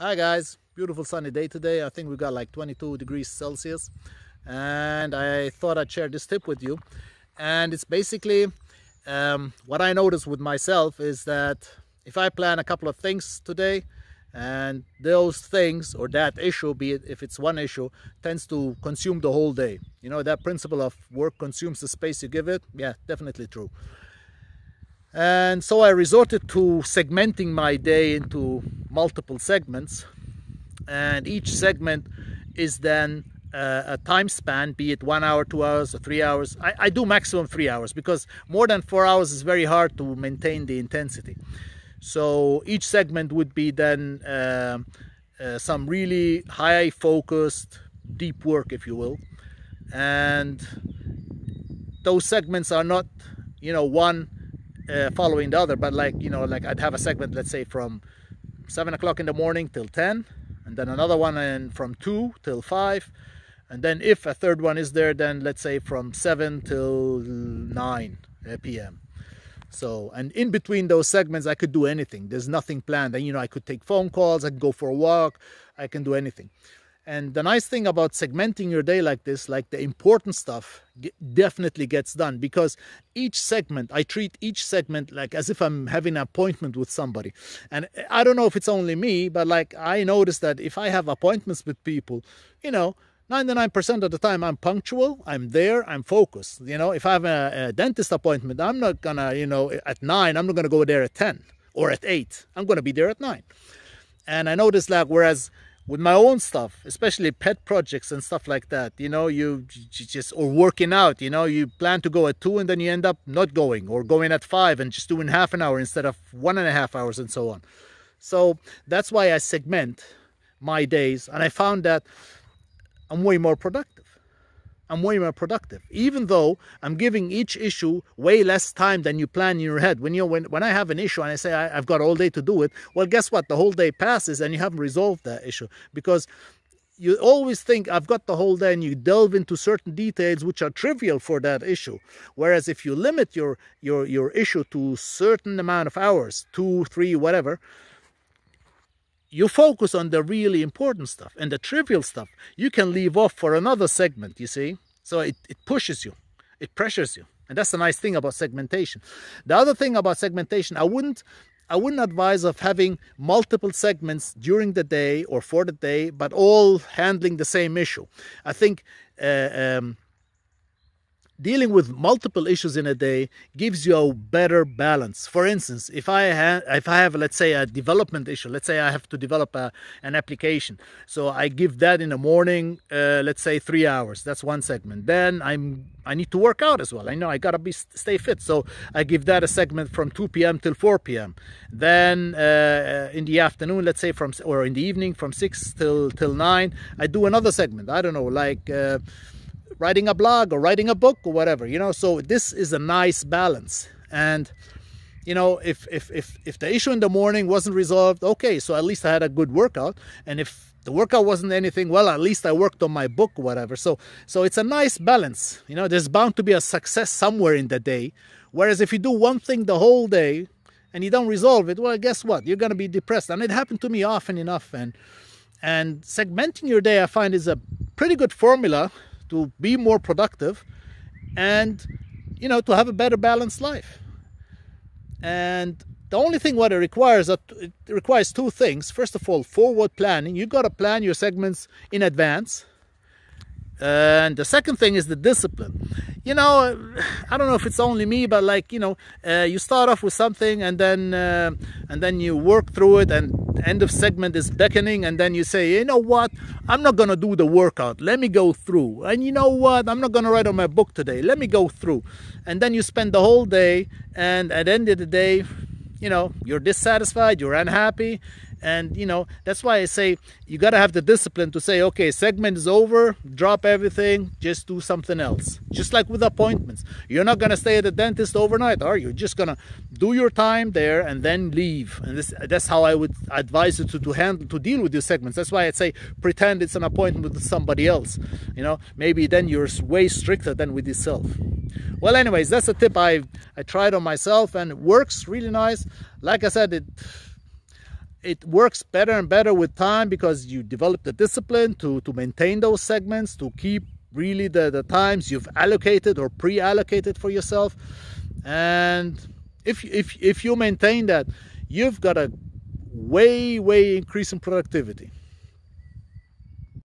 Hi guys, beautiful sunny day today. I think we got like 22 degrees Celsius, and I thought I'd share this tip with you. And it's basically what I noticed with myself is that if I plan a couple of things today, and those things or that issue, be it if it's one issue, tends to consume the whole day. You know that principle of work consumes the space you give it? Yeah, definitely true. And so I resorted to segmenting my day into multiple segments, and each segment is then a time span, be it 1 hour, 2 hours, or 3 hours. I do maximum 3 hours, because more than 4 hours is very hard to maintain the intensity. So each segment would be then some really high focused deep work, if you will, and those segments are not, you know, one following the other, but like, you know, like I'd have a segment, let's say, from 7 o'clock in the morning till 10, and then another one and from 2 till 5, and then if a third one is there, then let's say from 7 till 9 p.m. So, and in between those segments I could do anything. There's nothing planned, and you know, I could take phone calls, I could go for a walk, I can do anything. And the nice thing about segmenting your day like this, like the important stuff definitely gets done, because each segment, I treat each segment like as if I'm having an appointment with somebody. And I don't know if it's only me, but like I notice that if I have appointments with people, you know, 99% of the time I'm punctual, I'm there, I'm focused. You know, if I have a dentist appointment, I'm not gonna, you know, at 9, I'm not gonna go there at 10 or at 8. I'm gonna be there at 9. And I notice that, whereas with my own stuff, especially pet projects and stuff like that, you know, you just, or working out, you know, you plan to go at 2 and then you end up not going, or going at 5 and just doing half an hour instead of 1.5 hours, and so on. So that's why I segment my days, and I found that I'm way more productive. I'm way more productive, even though I'm giving each issue way less time than you plan in your head. When you when I have an issue and I say I've got all day to do it, well, guess what? The whole day passes and you haven't resolved that issue, because you always think I've got the whole day, and you delve into certain details which are trivial for that issue. Whereas if you limit your issue to a certain amount of hours, 2, 3, whatever, you focus on the really important stuff, and the trivial stuff you can leave off for another segment, you see? So it pushes you, it pressures you. And that's the nice thing about segmentation. The other thing about segmentation, I wouldn't advise of having multiple segments during the day or for the day, but all handling the same issue. I think dealing with multiple issues in a day gives you a better balance. For instance, if I have, let's say, a development issue, let's say I have to develop an application. So I give that in the morning, let's say 3 hours. That's one segment. Then I need to work out as well. I know I gotta stay fit. So I give that a segment from 2 p.m. till 4 p.m. Then in the afternoon, let's say or in the evening from 6 till 9, I do another segment. I don't know, like writing a blog or writing a book or whatever, you know. So this is a nice balance. And you know, if the issue in the morning wasn't resolved, okay, so at least I had a good workout. And if the workout wasn't anything, well, at least I worked on my book or whatever. So it's a nice balance, you know. There's bound to be a success somewhere in the day. Whereas if you do one thing the whole day and you don't resolve it, well, guess what? You're going to be depressed. And it happened to me often enough. And segmenting your day, I find, is a pretty good formula to be more productive, and you know, to have a better balanced life. And the only thing what it requires two things. First of all, forward planning. You got to plan your segments in advance. And the second thing is the discipline. You know, I don't know if it's only me, but like, you know, you start off with something, and then you work through it, and the end of segment is beckoning, and then you say, you know what, I'm not gonna do the workout, let me go through. And you know what, I'm not gonna write on my book today, let me go through. And then you spend the whole day, and at the end of the day, you know, you're dissatisfied, you're unhappy. And you know, that's why I say you got to have the discipline to say, okay, segment is over, drop everything, just do something else. Just like with appointments, you're not going to stay at the dentist overnight, are you? You're just going to do your time there and then leave. And that's how I would advise you to deal with your segments. That's why I'd say pretend it's an appointment with somebody else, you know. Maybe then you're way stricter than with yourself. Well, anyways, that's a tip I tried on myself, and it works really nice. Like I said, it works better and better with time, because you develop the discipline to maintain those segments, to keep really the times you've allocated or pre-allocated for yourself. And if you maintain that, you've got a way increase in productivity.